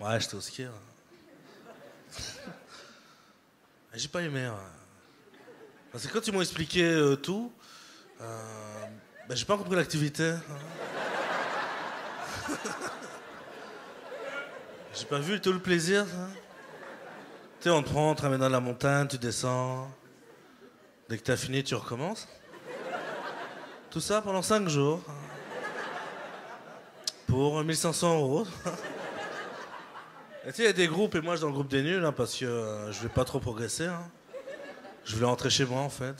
Ouais, j'étais au ski. J'ai pas aimé. Ouais. Parce que quand ils m'ont expliqué tout, bah, j'ai pas compris l'activité. Hein. J'ai pas vu tout le plaisir. Hein. Tu sais, on te prend, on te ramène dans la montagne, tu descends. Dès que t'as fini, tu recommences. Tout ça pendant 5 jours. Hein. Pour 1 500 €. Tu sais, il y a des groupes, et moi, je suis dans le groupe des nuls, hein, parce que je voulais pas trop progresser. Hein. Je voulais rentrer chez moi, en fait.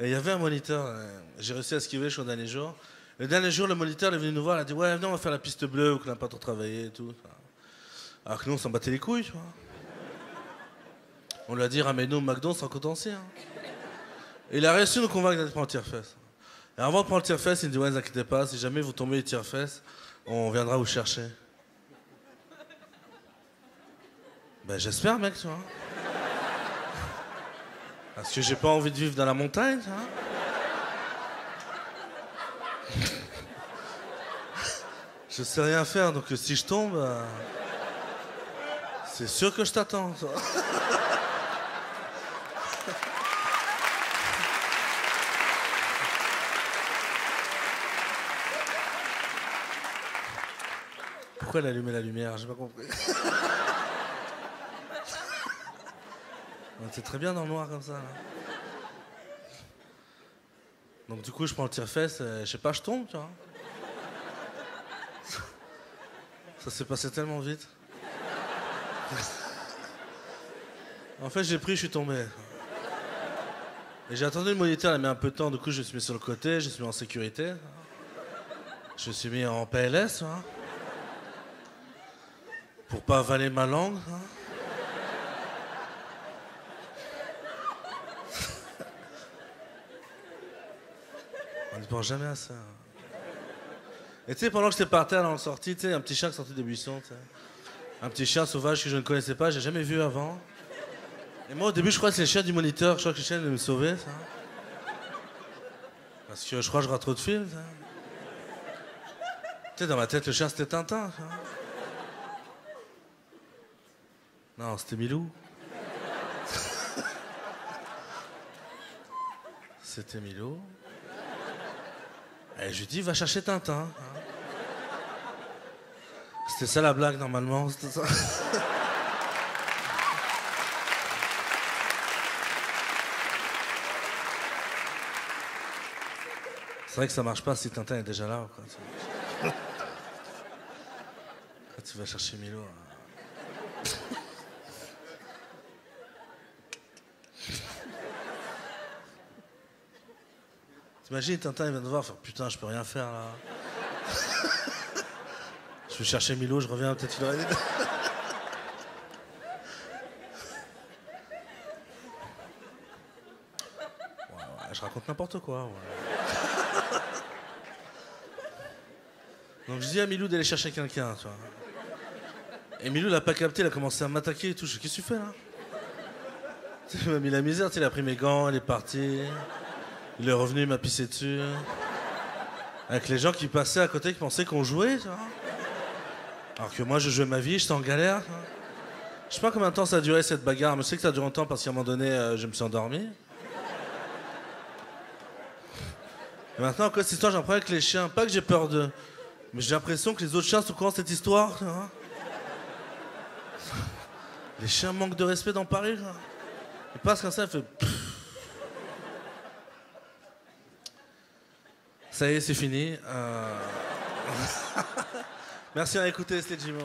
Et il y avait un moniteur. J'ai réussi à esquiver jusqu'au dernier jour. Le dernier jour, le moniteur est venu nous voir, il a dit « Ouais, venez, on va faire la piste bleue, ou qu'on n'a pas trop travaillé, et tout. » Alors que nous, on s'en battait les couilles, tu vois. On lui a dit « Ramène-nous au McDonald's sans contentieux. » Et il a réussi à nous convaincre d'aller prendre le tire-fesse. Et avant de prendre le tire-fesse, il nous dit « Ouais, ne vous inquiétez pas, si jamais vous tombez les tire-fesses, on viendra vous chercher. » Ben j'espère, mec, tu vois. Parce que j'ai pas envie de vivre dans la montagne, tu vois. Je sais rien faire, donc si je tombe, c'est sûr que je t'attends. Pourquoi elle a allumé la lumière? J'ai pas compris. On était très bien dans le noir comme ça. Là. Donc du coup, je prends le tire-fesse, je sais pas, je tombe, tu vois. Ça s'est passé tellement vite. En fait, j'ai pris, je suis tombé. Et j'ai attendu le moniteur, il a mis un peu de temps, du coup, je me suis mis sur le côté, je me suis mis en sécurité. Je me suis mis en PLS, hein, pour pas avaler ma langue. Hein. On n'y pense jamais à ça. Et tu sais, pendant que j'étais par terre, là, on sortit, tu sais, un petit chien qui sortait des buissons, tu sais. Un petit chien sauvage que je ne connaissais pas, j'ai jamais vu avant. Et moi, au début, je crois que c'est le chien du moniteur, je crois que le chien allait me sauver, ça. Parce que je crois que je rate trop de films, ça. Tu sais, dans ma tête, le chien, c'était Tintin, ça. Non, c'était Milou. C'était Milou. Et je lui dis, va chercher Tintin. C'était ça la blague, normalement, c'était ça. C'est vrai que ça marche pas si Tintin est déjà là, quoi. Quand tu vas chercher Milou. Hein. T'imagines, Tintin, il vient de voir, faire putain, je peux rien faire là. Je vais chercher Milou, je reviens, peut-être qu'il aurait dit. Ouais, je raconte n'importe quoi. Ouais. Donc je dis à Milou d'aller chercher quelqu'un, tu vois. Et Milou, il a pas capté, il a commencé à m'attaquer et tout. Je dis, qu'est-ce que tu fais là? Il m'a mis la misère, il a pris mes gants, il est parti. Il est revenu, il m'a pissé dessus. Avec les gens qui passaient à côté, qui pensaient qu'on jouait, tu vois. Alors que moi, je jouais ma vie, j'étais en galère. Tu vois. Je sais pas combien de temps ça a duré, cette bagarre. Mais je sais que ça a duré longtemps parce qu'à un moment donné, je me suis endormi. Et maintenant, quoi, cette histoire, j'ai un problème avec les chiens. Pas que j'ai peur d'eux, mais j'ai l'impression que les autres chiens sont au courant de cette histoire, tu vois. Les chiens manquent de respect dans Paris, tu vois. Ils passent comme ça, ils font... Ça y est, c'est fini. Merci à écouter, c'était Djimo.